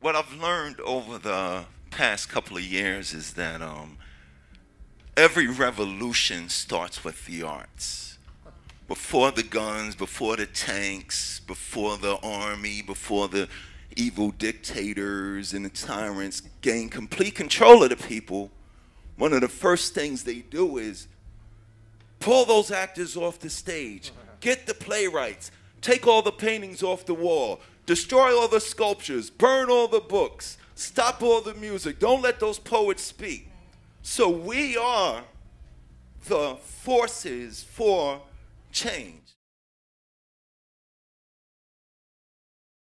what I've learned over the past couple of years is that every revolution starts with the arts. Before the guns, before the tanks, before the army, before the evil dictators and the tyrants gain complete control of the people, one of the first things they do is pull those actors off the stage, get the playwrights, take all the paintings off the wall, destroy all the sculptures, burn all the books, stop all the music, don't let those poets speak. So we are the forces for change.